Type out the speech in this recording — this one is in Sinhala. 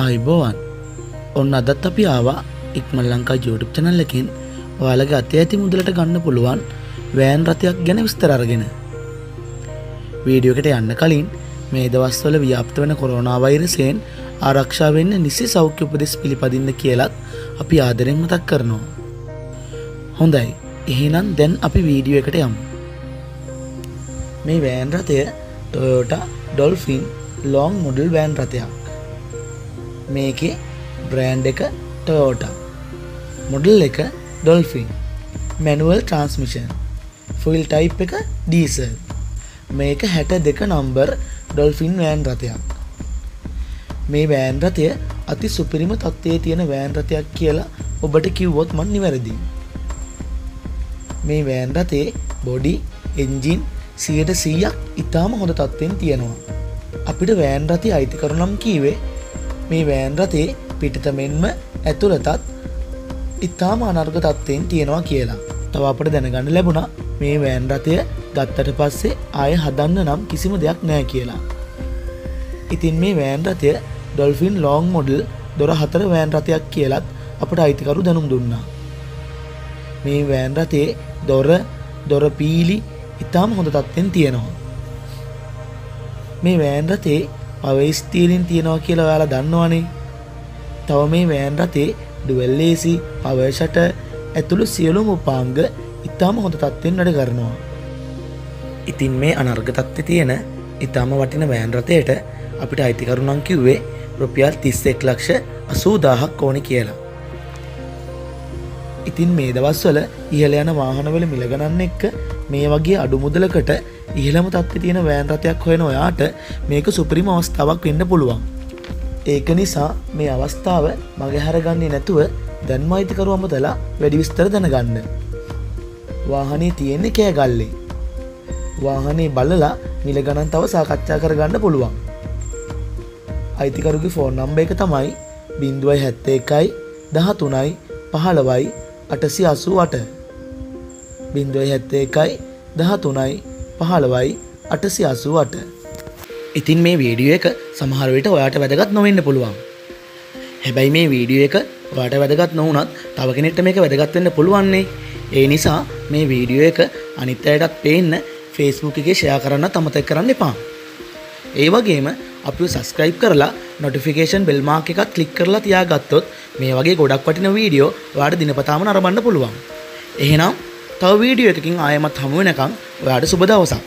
ආයුබෝවන්. ඔන්න අදත් අපි ආවා ඉක්මන් ලංකා YouTube channel එකෙන් ඔයාලගේ අතේ ඇති මුදලට ගන්න පුළුවන් වෑන් රථයක් ගැන විස්තර අරගෙන. වීඩියෝ එකට යන්න කලින් මේ දවස්වල ව්‍යාප්ත වෙන කොරෝනා වෛරසයෙන් ආරක්ෂා වෙන්න නිසි සෞඛ්‍ය උපදෙස් පිළිපදින්න කියලාත් අපි ආදරෙන් මතක් කරනවා. හොඳයි. එහෙනම් දැන් අපි වීඩියෝ එකට යමු. මේ වෑන් රථය Toyota Dolphin long model van රථයක්. මේකේ බ්‍රෑන්ඩ් එක Toyota, මොඩල් එක Dolphin, manual transmission, fuel type එක diesel. මේක 62 නම්බර් Dolphin වෑන් රථයක්. මේ වෑන් රථය අති සුපිරිම තත්ත්වයේ තියෙන වෑන් රථයක් කියලා ඔබට කිව්වොත් මම නිවැරදියි. මේ වෑන් රථේ බොඩි, එන්ජින් 100% ඉතාම හොඳ තත්ත්වෙන් තියෙනවා. අපිට වෑන් රථය අයිතිකරු නම් කීවේ මේ වෑන් රථේ පිටත මෙන්ම ඇතුළතත් ඉතාම අනර්ඝ තත්ත්වයෙන් තියෙනවා කියලා. තව අපිට දැනගන්න ලැබුණා මේ වෑන් රථය ගත්තට පස්සේ ආයෙ හදන්න නම් කිසිම දෙයක් නැහැ කියලා. ඉතින් මේ වෑන් රථය Dolphin long model දොර 4 වෑන් රථයක් කියලාත් අපිට අයිතිකරු දැනුම් දුන්නා. මේ වෑන් රථේ දොර පීලි ඉතාම හොඳ තත්ත්වෙන් තියෙනවා. මේ වෑන් රථේ පවර් ස්ටියරින් තියෙනවා කියලා ඔයාලා දන්නවනේ. තව මේ වෑන් රථේ ඩුවල් AC පවර් ෂටර් ඇතුළු සියලුම උපාංග ඉතාම හොඳ තත්ත්වෙන් වැඩ කරනවා. ඉතින් මේ අනර්ඝ තත්ත්වයේ තියෙන ඉතාම වටින වෑන් රථයට අපිට අයිතිකරු නම් කිව්වේ රුපියල් 31,80,000ක් ඕනි කියලා. ඉතින් මේ දවස්වල ඉහළ යන වාහනවල මිල ගණන් එක්ක මේ වගේ අඩු මුදලකට ඉහළම තත්ත්වයේ තියෙන වෑන් රථයක් හොයන ඔයාට මේක සුපිරිම අවස්ථාවක් වෙන්න පුළුවන්. ඒක නිසා මේ අවස්ථාව මගහැර ගන්නේ නැතුව දැන් මයිතිකරුවමතලා වැඩි විස්තර දැනගන්න. වාහනේ තියෙන්නේ කෑගල්ලේ. වාහනේ බලලා මිල ගණන් තව සාකච්ඡා කරගන්න පුළුවන්. අයිතිකරුගේ ෆෝන් නම්බර් එක තමයි 071 13 15 888 071 13 15 888. ඉතින් මේ වීඩියෝ එක සමහර විට ඔයාට වැදගත් නොවෙන්න පුළුවන්. හැබැයි මේ වීඩියෝ එක ඔයාට වැදගත් නොවුනත් තව කෙනෙක්ට මේක වැදගත් වෙන්න පුළුවන්නේ. ඒ නිසා මේ වීඩියෝ එක අනිත් අයටත් පේන්න Facebook එකේ ෂෙයා කරන්නත් අමතක කරන්න එපා. ඒ වගේම අපිව subscribe කරලා notification bell mark එකත් click කරලා තියාගත්තොත් මේ වගේ ගොඩක් වටිනා වීඩියෝ ඔයාට දිනපතාම නරඹන්න පුළුවන්. එහෙනම් තව වීඩියෝ එකකින් ආයෙමත් හමු වෙනකන් ඔයාට සුබ දවසක්.